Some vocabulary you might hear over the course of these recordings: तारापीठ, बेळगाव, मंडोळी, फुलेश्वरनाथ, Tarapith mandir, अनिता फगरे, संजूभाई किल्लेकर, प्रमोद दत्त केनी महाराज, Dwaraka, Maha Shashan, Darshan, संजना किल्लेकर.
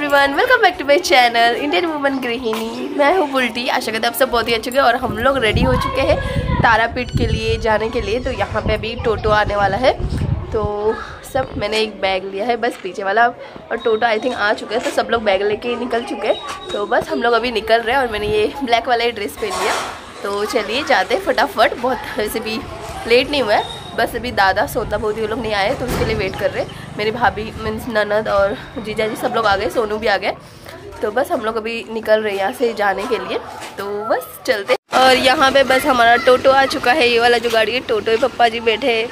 Everyone, welcome back to my channel Indian woman गृहिणी। मैं हूँ बुल्टी। आशा करते हैं आप सब बहुत ही अच्छे होंगे। और हम लोग रेडी हो चुके हैं तारापीठ के लिए जाने के लिए। तो यहाँ पे अभी टोटो आने वाला है, तो सब मैंने एक बैग लिया है, बस पीछे वाला, और टोटो आई थिंक आ चुका है। तो सब लोग बैग लेके निकल चुके हैं, तो बस हम लोग अभी निकल रहे हैं। और मैंने ये ब्लैक वाला ही ड्रेस पहन लिया। तो चलिए जाते हैं फटाफट। बहुत वैसे भी लेट नहीं हुआ है, बस अभी दादा सोना बहुत ही वो लोग नहीं आए, तो उसके लिए वेट कर रहे। मेरी भाभी मीन्स ननद और जीजा जी सब लोग आ गए, सोनू भी आ गए। तो बस हम लोग अभी निकल रहे हैं यहाँ से जाने के लिए, तो बस चलते। और यहाँ पे बस हमारा टोटो आ चुका है, ये वाला जो गाड़ी है टोटो, पप्पा जी बैठे हैं।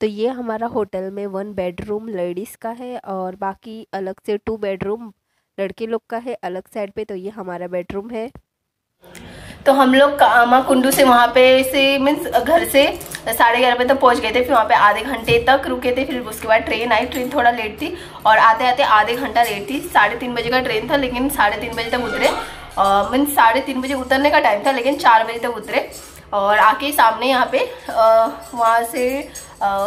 तो ये हमारा होटल में 1 बेडरूम लेडीज़ का है और बाकी अलग से 2 बेडरूम लड़के लोग का है अलग साइड पे। तो ये हमारा बेडरूम है। तो हम लोग कामा कुंडू से वहाँ पे से मीन्स घर से 11:30 बजे तक पहुँच गए थे। फिर वहाँ पे आधे घंटे तक रुके थे। फिर उसके बाद ट्रेन आई, ट्रेन थोड़ा लेट थी और आते आते आधे घंटा लेट थी। 3:30 बजे का ट्रेन था, लेकिन 3:30 बजे तक उतरे। मीन्स 3:30 बजे उतरने का टाइम था, लेकिन 4 बजे तक उतरे। और आके सामने यहाँ पे वहाँ से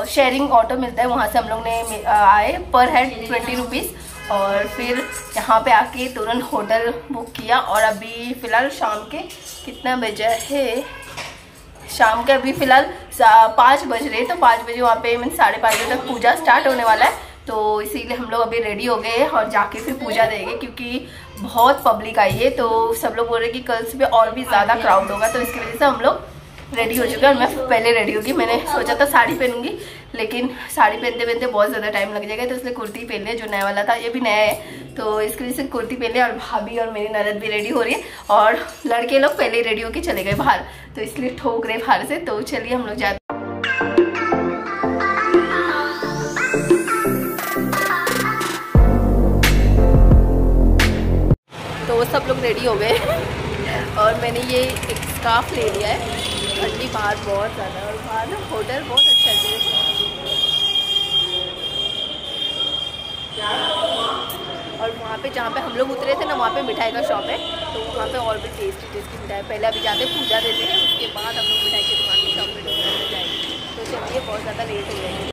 शेयरिंग ऑटो मिलता है, वहाँ से हम लोग ने आए। पर हेड 20 रुपीज़। और फिर यहाँ पे आके तुरंत होटल बुक किया। और अभी फ़िलहाल शाम के कितना बजा है, शाम के अभी फ़िलहाल 5 बज रहे। तो 5 बजे वहाँ पे मीन 5:30 बजे तक पूजा स्टार्ट होने वाला है। तो इसीलिए हम लोग अभी रेडी हो गए और जाके फिर पूजा देंगे, क्योंकि बहुत पब्लिक आई है। तो सब लोग बोल रहे कि कल सुबह और भी ज़्यादा क्राउड होगा, तो इसकी वजह से हम लोग रेडी हो चुके हैं। और मैं पहले रेडी होगी, मैंने सोचा था साड़ी पहनूंगी, लेकिन साड़ी पहनते पहनते बहुत ज़्यादा टाइम लग जाएगा, तो इसलिए कुर्ती पहन लिया, जो नया वाला था, ये भी नया है। तो इसके वजह से कुर्ती पहन लिया। और भाभी और मेरी ननद भी रेडी हो रही है, और लड़के लोग पहले रेडी होके चले गए बाहर, तो इसलिए ठोक रहे बाहर से। तो चलिए हम लोग जाते। तो सब लोग रेडी हो गए और मैंने ये एक स्कार्फ ले लिया है, ठंडी बाहर बहुत ज़्यादा, और बाहर ना होटल बहुत अच्छा है। और वहाँ पे जहाँ पे हम लोग उतरे थे ना, वहाँ पे मिठाई का शॉप है, तो वहाँ पे और भी टेस्टी टेस्टी मिठाई। पहले अभी जाते पूजा देते हैं, उसके बाद हम लोग मिठाई की दुकान की शॉप पर जाएंगे। तो चलिए, बहुत ज़्यादा लेट हो जाएंगे।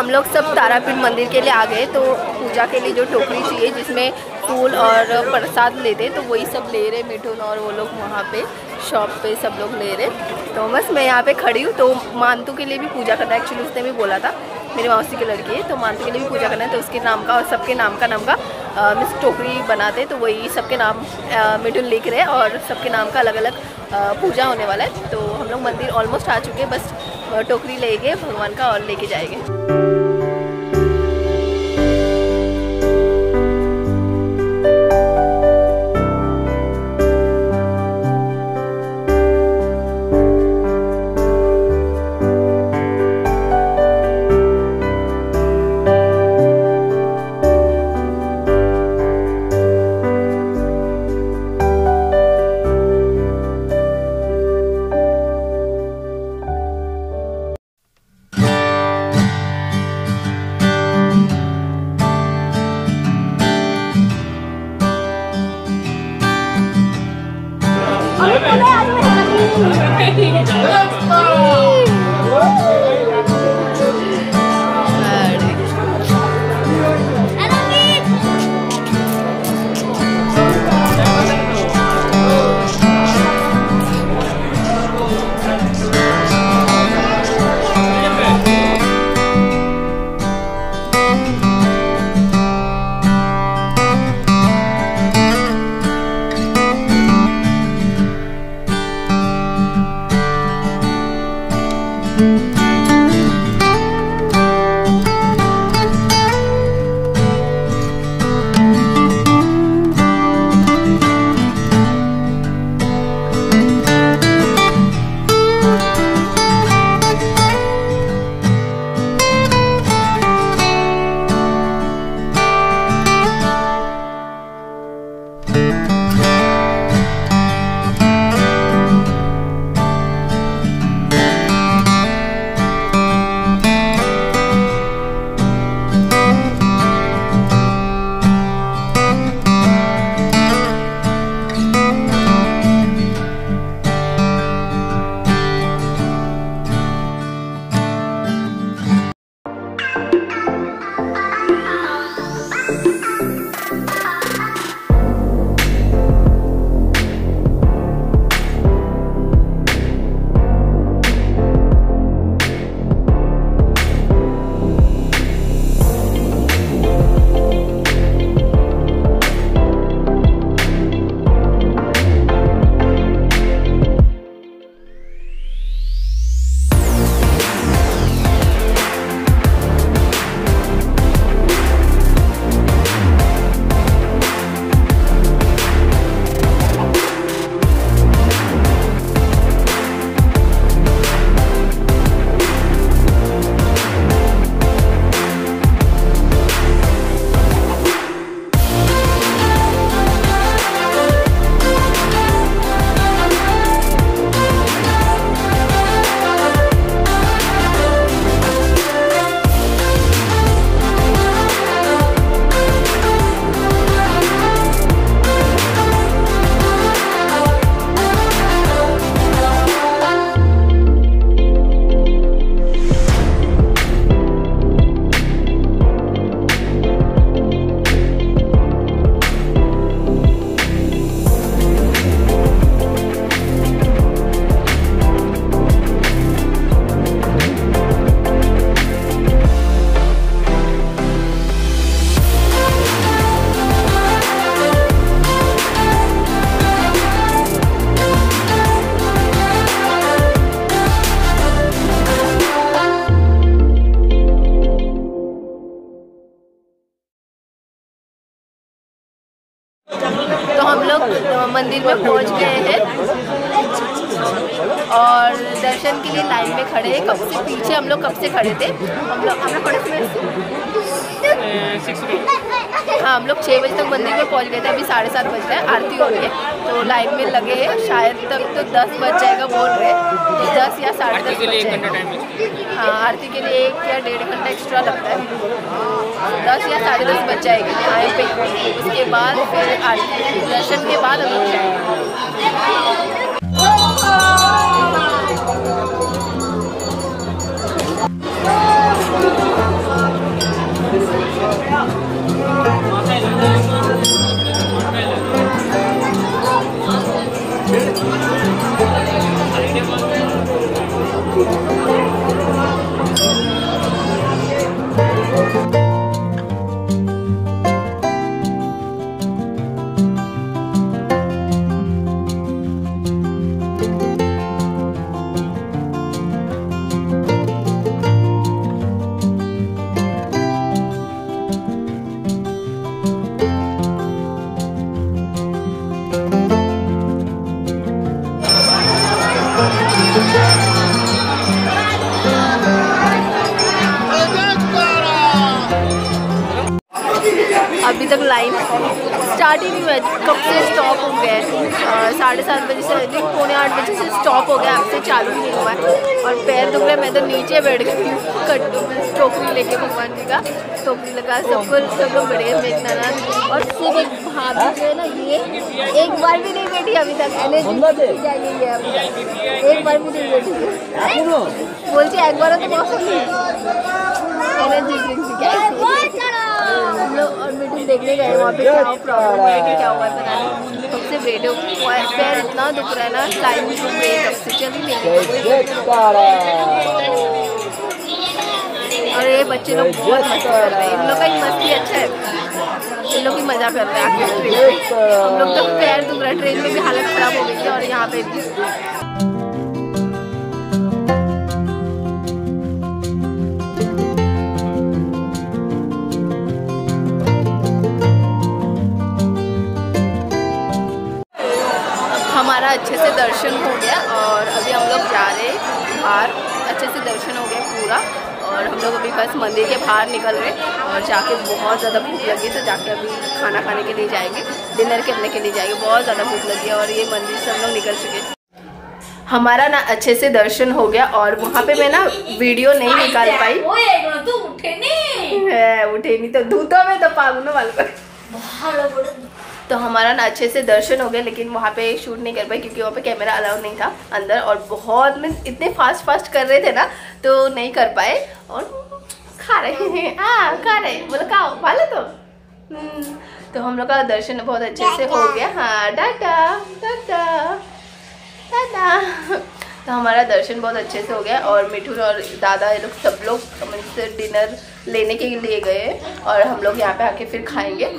हम लोग सब तारापीठ मंदिर के लिए आ गए तो पूजा के लिए जो टोकरी चाहिए जिसमें फूल और प्रसाद लेते तो वही सब ले रहे मिठुन और वो लोग वहाँ पे शॉप पे सब लोग ले रहे। तो बस मैं यहाँ पे खड़ी हूँ। तो मानतू के लिए भी पूजा करना है, एक्चुअली उसने भी बोला था, मेरी मौसी की लड़की है, तो मानतू के लिए भी पूजा करना है। तो उसके नाम का और सबके नाम का मिस टोकरी बनाते तो वही सबके नाम मिठुन लिख रहे और सबके नाम का अलग अलग पूजा होने वाला है। तो हम लोग मंदिर ऑलमोस्ट आ चुके हैं, बस टोकरी ले गए भगवान का और लेके जाएंगे। तो हम लोग मंदिर में पहुंच गए हैं और दर्शन के लिए लाइन में खड़े हैं। कब से पीछे हम लोग कब से खड़े थे, हम लोग 6 बजे तक मंदिर में पहुंच गए थे। अभी 7:30 बज गए, आरती हो रही है तो लाइन में लगे हैं। शायद तक तो 10 बज जाएगा बोल रहे, तो 10 या 10:30 बज जाएगा। हाँ, आरती के लिए 1 या 1.5 घंटा एक्स्ट्रा लगता है, 10 या 10:30 बज जाएगी यहाँ पे। उसके बाद फिर आरती दर्शन के बाद हम लोग अभी तक लाइन स्टार्ट ही नहीं हुआ, कब से स्टॉप हो गया। 7:30 बजे से अधिक 7:45 बजे से स्टॉप हो गया, अब से चालू नहीं हुआ है। और पैर दुख रहे, मैं तो नीचे बैठ गई हूँ कट्टों में, टोकरी लेके भगवान जी का टोकरी लगा, सब लोग बैठ गए मेघना। और सिर्फ भाभी जो है ना, ये एक बार भी नहीं बैठी अभी तक, एक बार भी नहीं बैठी बोलती, एक बार तो बहुत। हम लोग और मीटिंग देखने गए, वहाँ पे क्या प्रॉब्लम है कि क्या हुआ है पता नहीं। कब से वेट हो, पैर इतना दुख रहा है ना, टाइम भी दुख रही है, कब से चल ही नहीं। और ये बच्चे लोग बहुत मस्ती कर रहे हैं, इन लोग का ही मस्ती अच्छा है, इन लोग ही मज़ा कर रहे हैं। आखिर ट्रेन में हम लोग तो पैर दुख रहा है, ट्रेन में भी हालत ख़राब हो गई थी और यहाँ पे भी। अच्छे से दर्शन हो गया और अभी हम लोग जा रहे हैं बाहर। अच्छे से दर्शन हो गया पूरा, और हम लोग अभी बस मंदिर के बाहर निकल रहे और जाके बहुत ज़्यादा भूख लगी, तो जाके अभी खाना खाने के लिए जाएंगे, डिनर करने के लिए जाएंगे, बहुत ज़्यादा भूख लगी। और ये मंदिर से हम लोग निकल चुके, हमारा ना अच्छे से दर्शन हो गया। और वहाँ पे मैं ना वीडियो नहीं निकाल पाई, उठे नहीं तो धूता में तो पागलों वाले। तो हमारा ना अच्छे से दर्शन हो गया, लेकिन वहाँ पे शूट नहीं कर पाए क्योंकि वहाँ पे कैमरा अलाउ नहीं था अंदर, और बहुत मीन्स इतने फास्ट कर रहे थे ना, तो नहीं कर पाए। और खा रहे हैं, हाँ खा रहे हैं, बोला खाओ खा लो। तो हम लोग का दर्शन बहुत अच्छे से हो गया। हाँ टाटा टाटा टाटा। तो हमारा दर्शन बहुत अच्छे से हो गया, और मिठुन और दादा ये लोग सब लोग मीन्स डिनर लेने के लिए गए, और हम लोग यहाँ पे आके फिर खाएंगे।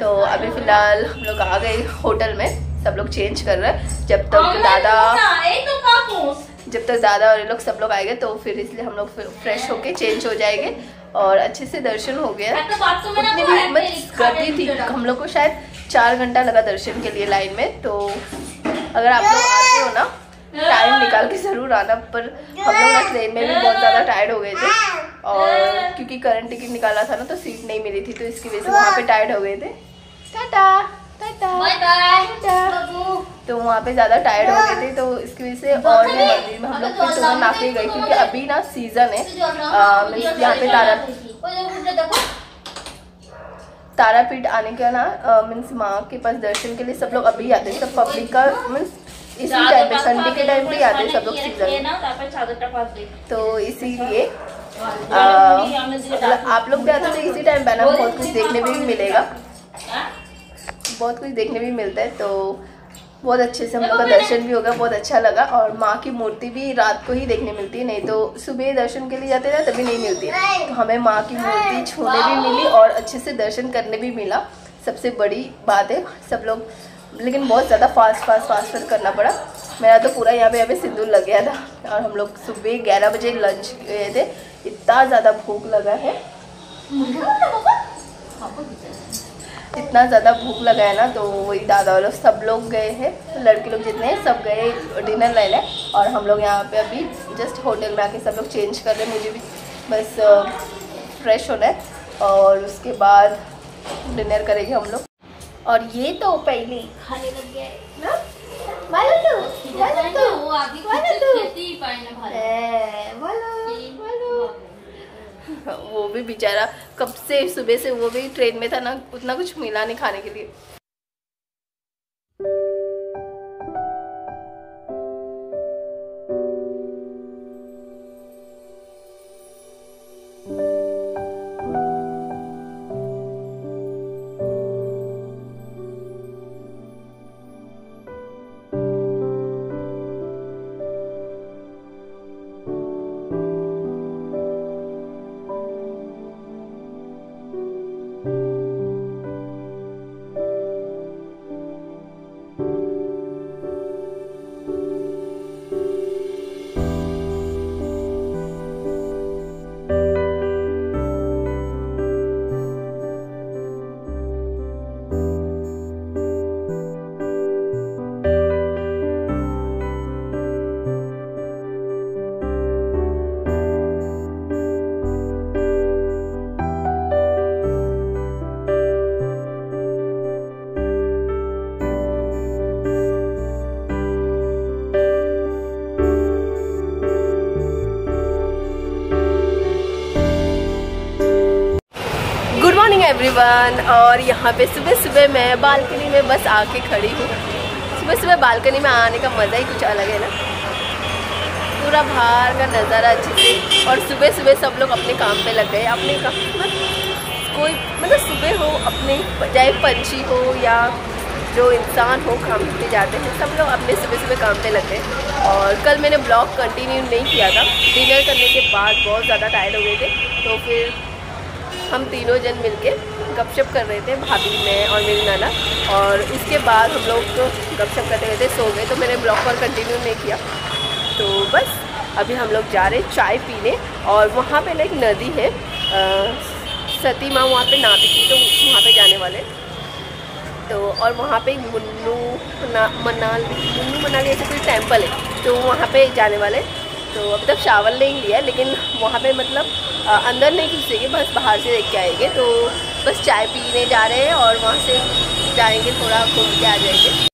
तो अभी फ़िलहाल हम लोग आ गए होटल में, सब लोग चेंज कर रहे हैं जब तक दादा और ये लोग सब लोग आएंगे, तो फिर इसलिए हम लोग फ्रेश होके चेंज हो जाएंगे। और अच्छे से दर्शन हो गया, उतने भी बस गर्दी थी, हम लोग को शायद 4 घंटा लगा दर्शन के लिए लाइन में। तो अगर आप लोग आते हो ना, टाइम निकाल के ज़रूर आना। पर हम लोग ट्रेन में भी बहुत ज़्यादा टायर्ड हो गए थे, और क्योंकि करंट टिकट निकाला था ना, तो सीट नहीं मिली थी, तो इसकी वजह से वहाँ पे टायर्ड हो गए थे। Tata tata bye bye. तो वहाँ पे ज़्यादा टायर्ड हो गए थे, तो इसकी वजह से और ये मंदिर में हम लोग फिर सुबह नाके गए, क्योंकि अभी ना सीज़न है यहाँ पे तारापीठ आने का ना, मीन्स माँ के पास दर्शन के लिए सब लोग अभी आते हैं, सब पब्लिक का मीन्स इसी टाइम पे संडे के टाइम पे आते हैं सब लोग सीज़न। तो इसीलिए आप लोग भी आते हैं इसी टाइम पे ना, बहुत कुछ देखने भी मिलेगा, बहुत कुछ देखने भी मिलता है। तो बहुत अच्छे से हम लोग का दर्शन भी होगा, बहुत अच्छा लगा। और माँ की मूर्ति भी रात को ही देखने मिलती है, नहीं तो सुबह दर्शन के लिए जाते ना तभी नहीं मिलती है। तो हमें माँ की मूर्ति छूने भी मिली और अच्छे से दर्शन करने भी मिला, सबसे बड़ी बात है। सब लोग लेकिन बहुत ज़्यादा फास्ट करना पड़ा, मेरा तो पूरा यहाँ पे सिंदूर लग गया था। और हम लोग सुबह 11 बजे लंच गए थे, इतना ज़्यादा भूख लगा है, ना तो वही दादा वाले सब लोग गए हैं, लड़के लोग जितने हैं सब गए डिनर लेने। और हम लोग यहाँ पे अभी जस्ट होटल में आके सब लोग चेंज कर रहे, मुझे भी बस फ्रेश होना है और उसके बाद डिनर करेंगे हम लोग। और ये तो पहले खाने लग गया है ना, वो भी बेचारा कब से सुबह से वो भी ट्रेन में था ना, उतना कुछ मिला नहीं खाने के लिए। एवरीवन। और यहाँ पे सुबह सुबह मैं बालकनी में बस आके खड़ी हूँ। सुबह सुबह बालकनी में आने का मज़ा ही कुछ अलग है ना, पूरा बाहर का नज़ारा अच्छे से। और सुबह सुबह सब लोग अपने काम पे लग गए, अपने काम कोई मतलब सुबह हो अपने, चाहे पंछी हो या जो इंसान हो, काम पे जाते हैं सब लोग अपने सुबह सुबह काम पे लग गए। और कल मैंने ब्लॉग कंटिन्यू नहीं किया था, डिनर करने के बाद बहुत ज़्यादा टायर्ड हो गए थे, तो फिर हम तीनों जन मिलके गपशप कर रहे थे, भाभी मैं और मेरी नाना। और इसके बाद हम लोग तो गपशप करते रहते सो गए, तो मैंने ब्लॉग पर कंटिन्यू नहीं किया। तो बस अभी हम लोग जा रहे चाय पीने। और वहाँ पे ना एक नदी है, सती माँ वहाँ पे नाती थी, तो वहाँ पे जाने वाले। तो और वहाँ पे मुन्नू मनाली ऐसा कोई टेम्पल है, तो वहाँ पे जाने वाले। तो अभी तक चावल नहीं लिया, लेकिन वहाँ पे मतलब अंदर नहीं घुसेंगे, बस बाहर से देख के आएंगे। तो बस चाय पीने जा रहे हैं और वहाँ से जाएंगे, थोड़ा घूम के आ जाएंगे।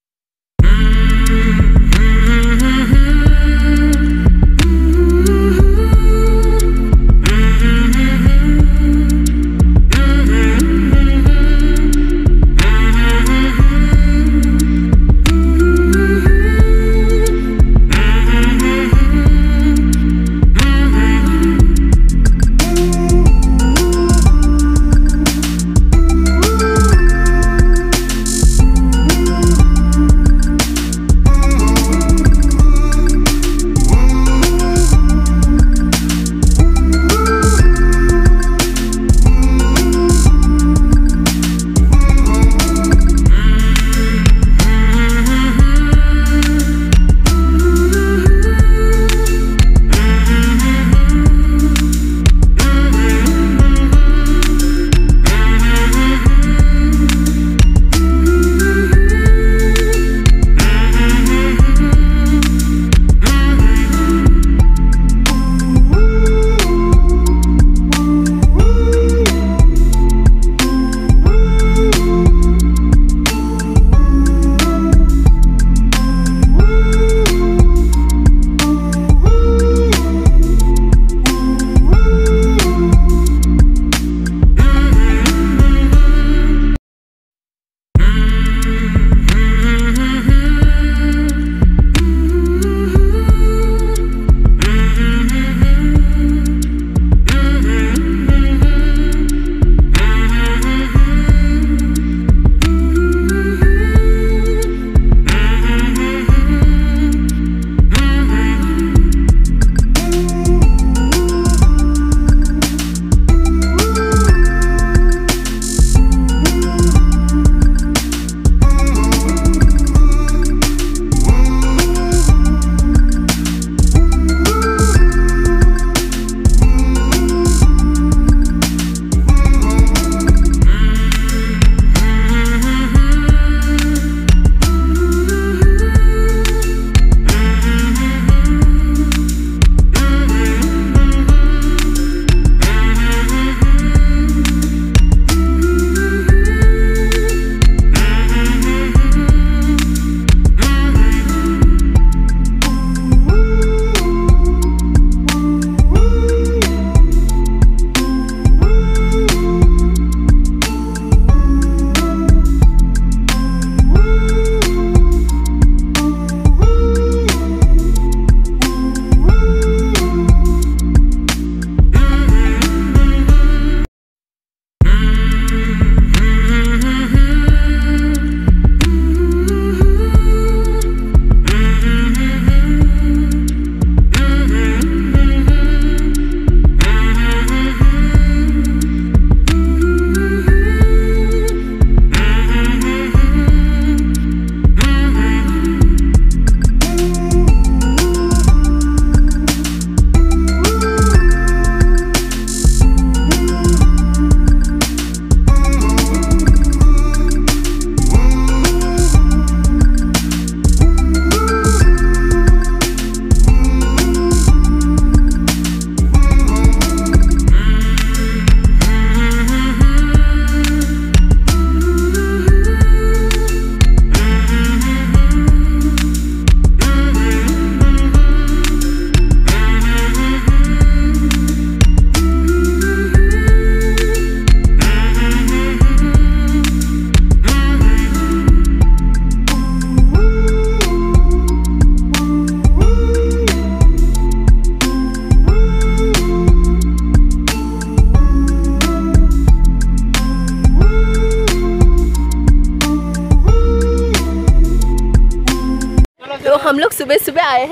आए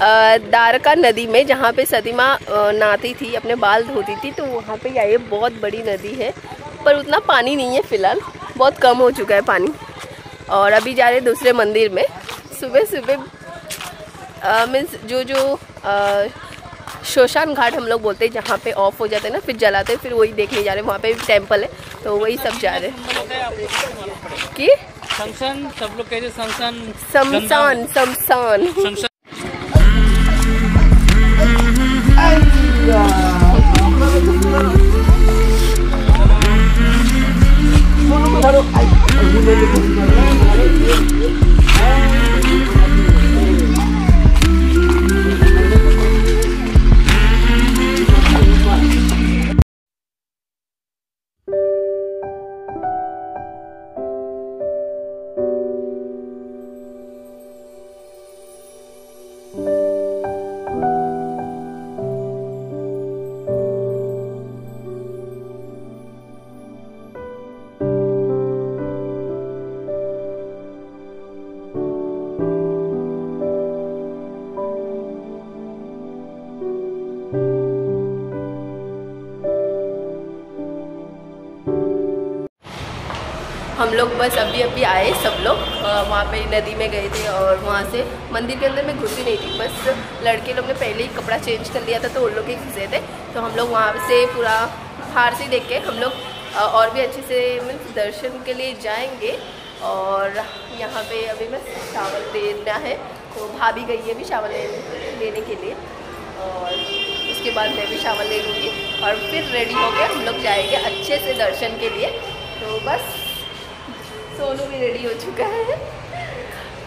हैं द्वारका नदी में, जहाँ पे सती माँ नहाती थी, अपने बाल धोती थी, तो वहाँ पे ये बहुत बड़ी नदी है, पर उतना पानी नहीं है फिलहाल, बहुत कम हो चुका है पानी। और अभी जा रहे दूसरे मंदिर में। सुबह सुबह मीन्स जो शोशान घाट हम लोग बोलते हैं, जहाँ पे ऑफ हो जाते हैं ना, फिर जलाते हैं, फिर वही देखने जा रहे हैं। वहाँ पे टेम्पल है तो वही सब जा रहे हैं कि शमशान, सब लोग कहते हैं शमशान शमशान। हम लोग बस अभी आए सब लोग, वहाँ पे नदी में गए थे और वहाँ से मंदिर के अंदर मैं घुसी नहीं थी, बस लड़के लोग ने पहले ही कपड़ा चेंज कर लिया था तो उन लोग ही घुसे थे। तो हम लोग वहाँ से पूरा बाहर से देख के हम लोग और भी अच्छे से मीन्स दर्शन के लिए जाएंगे। और यहाँ पे अभी मैं चावल लेना है तो भाभी गई है भी चावल लेने के लिए, और उसके बाद मैं भी चावल ले लूँगी और फिर रेडी होकर हम लोग जाएंगे अच्छे से दर्शन के लिए। तो बस सोनू भी रेडी हो चुका है,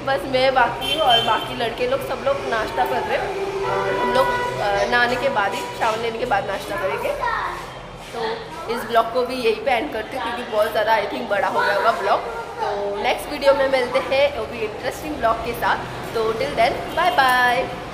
बस मैं बाकी हूँ और बाकी लड़के लोग सब लोग नाश्ता कर रहे हैं। हम लोग नहाने के बाद ही, चावल लेने के बाद नाश्ता करेंगे। तो इस ब्लॉग को भी यहीं पे एंड करती हूँ क्योंकि बहुत ज़्यादा आई थिंक बड़ा हो गया होगा ब्लॉग। तो नेक्स्ट वीडियो में मिलते हैं वो भी इंटरेस्टिंग ब्लॉग के साथ। तो टिल देन बाय बाय।